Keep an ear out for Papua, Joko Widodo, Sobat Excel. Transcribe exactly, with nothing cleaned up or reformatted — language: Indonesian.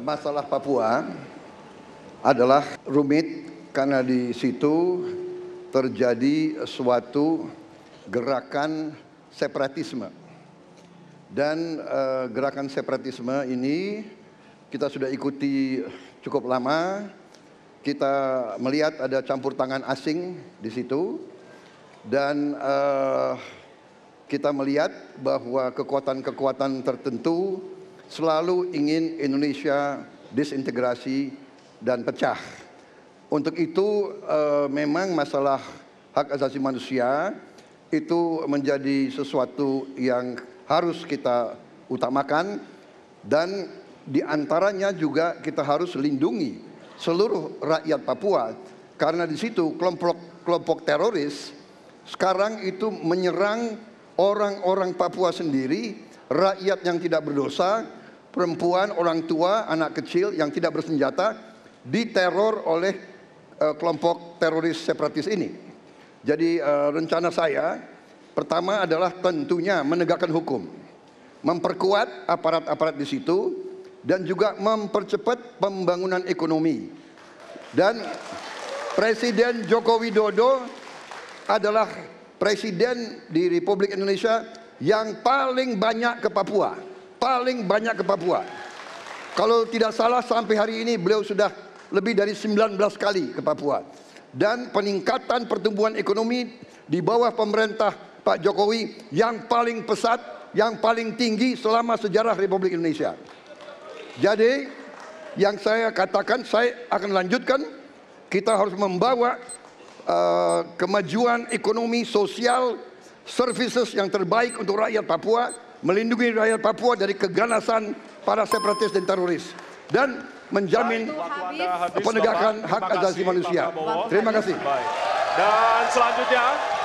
masalah Papua adalah rumit karena di situ terjadi suatu gerakan separatisme. Dan uh, gerakan separatisme ini kita sudah ikuti cukup lama. Kita melihat ada campur tangan asing di situ. Dan uh, kita melihat bahwa kekuatan-kekuatan tertentu selalu ingin Indonesia disintegrasi dan pecah. Untuk itu uh, memang masalah hak asasi manusia itu menjadi sesuatu yang harus kita utamakan, dan diantaranya juga kita harus lindungi seluruh rakyat Papua, karena di situ kelompok-kelompok teroris sekarang itu menyerang orang-orang Papua sendiri, rakyat yang tidak berdosa, perempuan, orang tua, anak kecil yang tidak bersenjata diteror oleh uh, kelompok teroris separatis ini. Jadi uh, rencana saya pertama adalah tentunya menegakkan hukum, memperkuat aparat-aparat di situ, dan juga mempercepat pembangunan ekonomi. Dan Presiden Joko Widodo adalah Presiden di Republik Indonesia yang paling banyak ke Papua, paling banyak ke Papua. Kalau tidak salah sampai hari ini beliau sudah lebih dari sembilan belas kali ke Papua. Dan peningkatan pertumbuhan ekonomi di bawah pemerintah Pak Jokowi yang paling pesat, yang paling tinggi selama sejarah Republik Indonesia. Jadi yang saya katakan, saya akan lanjutkan, kita harus membawa uh, kemajuan ekonomi, sosial, services yang terbaik untuk rakyat Papua, melindungi rakyat Papua dari keganasan para separatis dan teroris, dan menjamin penegakan hak asasi manusia. Terima kasih. Baik. Dan selanjutnya